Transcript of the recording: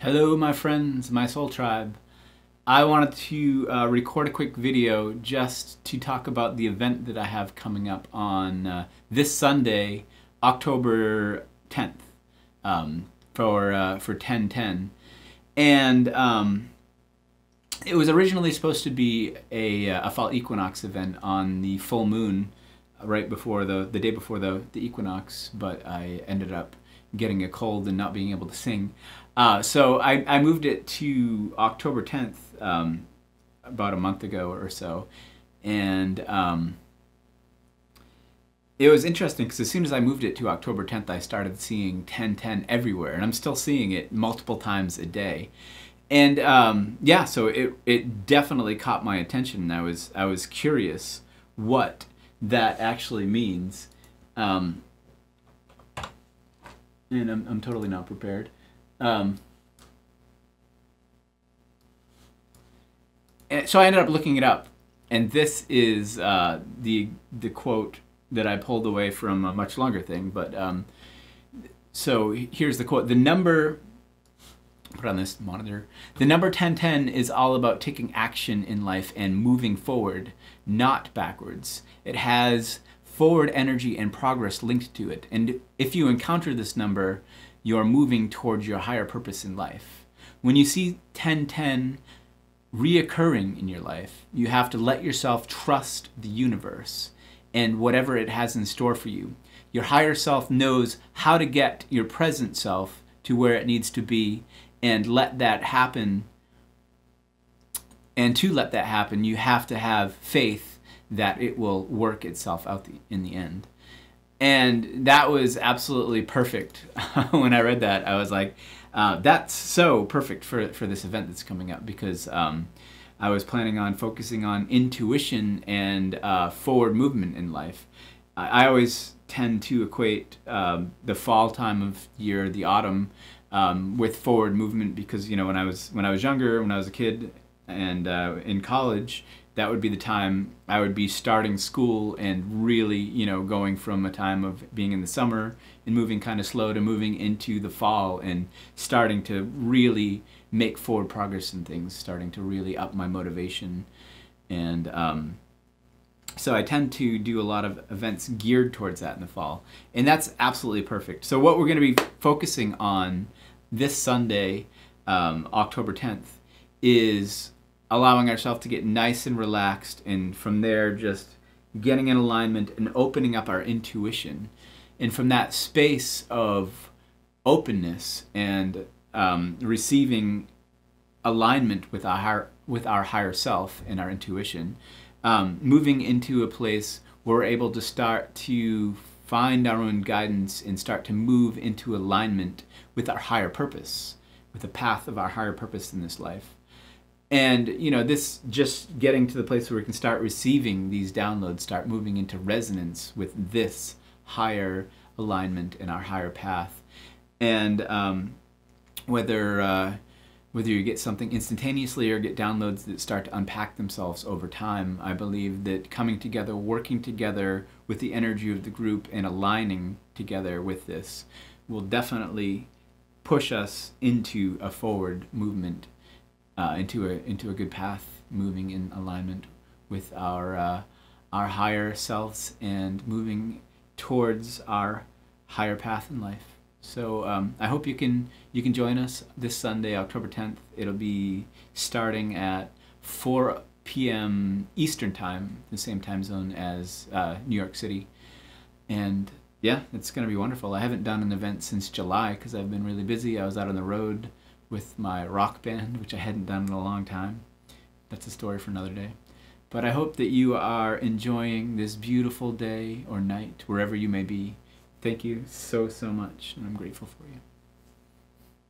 Hello my friends, my soul tribe. I wanted to record a quick video just to talk about the event that I have coming up on this Sunday, October 10th, for 1010. And it was originally supposed to be a fall equinox event on the full moon, right before the day before the equinox, but I ended up getting a cold and not being able to sing. So I moved it to October 10th, about a month ago or so. And it was interesting because as soon as I moved it to October 10th, I started seeing 1010 everywhere, and I'm still seeing it multiple times a day. And yeah, so it definitely caught my attention, and I was curious what that actually means. And I'm totally not prepared. So I ended up looking it up, and this is the quote that I pulled away from a much longer thing. But so here's the quote: "The number," put on this monitor, "the number 1010 is all about taking action in life and moving forward, not backwards. It has forward energy and progress linked to it. And if you encounter this number, you're moving towards your higher purpose in life. When you see 1010 reoccurring in your life, you have to let yourself trust the universe and whatever it has in store for you. Your higher self knows how to get your present self to where it needs to be, and let that happen. And to let that happen, you have to have faith that it will work itself out in the end." And that was absolutely perfect. When I read that, I was like, that's so perfect for this event that's coming up, because I was planning on focusing on intuition and forward movement in life. I always tend to equate the fall time of year, the autumn, with forward movement, because, you know, when I was younger, when I was a kid and in college, that would be the time I would be starting school and really, you know, going from a time of being in the summer and moving kind of slow to moving into the fall and starting to really make forward progress in things, starting to really up my motivation. And so I tend to do a lot of events geared towards that in the fall. And that's absolutely perfect. So what we're going to be focusing on this Sunday, October 10th, is allowing ourselves to get nice and relaxed, and from there just getting in alignment and opening up our intuition. And from that space of openness and receiving alignment with our higher self and our intuition, moving into a place where we're able to start to find our own guidance and start to move into alignment with our higher purpose, with the path of our higher purpose in this life. And, you know, this just getting to the place where we can start receiving these downloads, start moving into resonance with this higher alignment and our higher path. And whether you get something instantaneously or get downloads that start to unpack themselves over time, I believe that coming together, working together with the energy of the group and aligning together with this will definitely push us into a forward movement, into a good path, moving in alignment with our higher selves and moving towards our higher path in life. So I hope you can join us this Sunday, October 10th. It'll be starting at 4 p.m. Eastern time, the same time zone as New York City. And yeah, it's going to be wonderful. I haven't done an event since July because I've been really busy. I was out on the road with my rock band, which I hadn't done in a long time. That's a story for another day. But I hope that you are enjoying this beautiful day or night, wherever you may be. Thank you so, so much, and I'm grateful for you.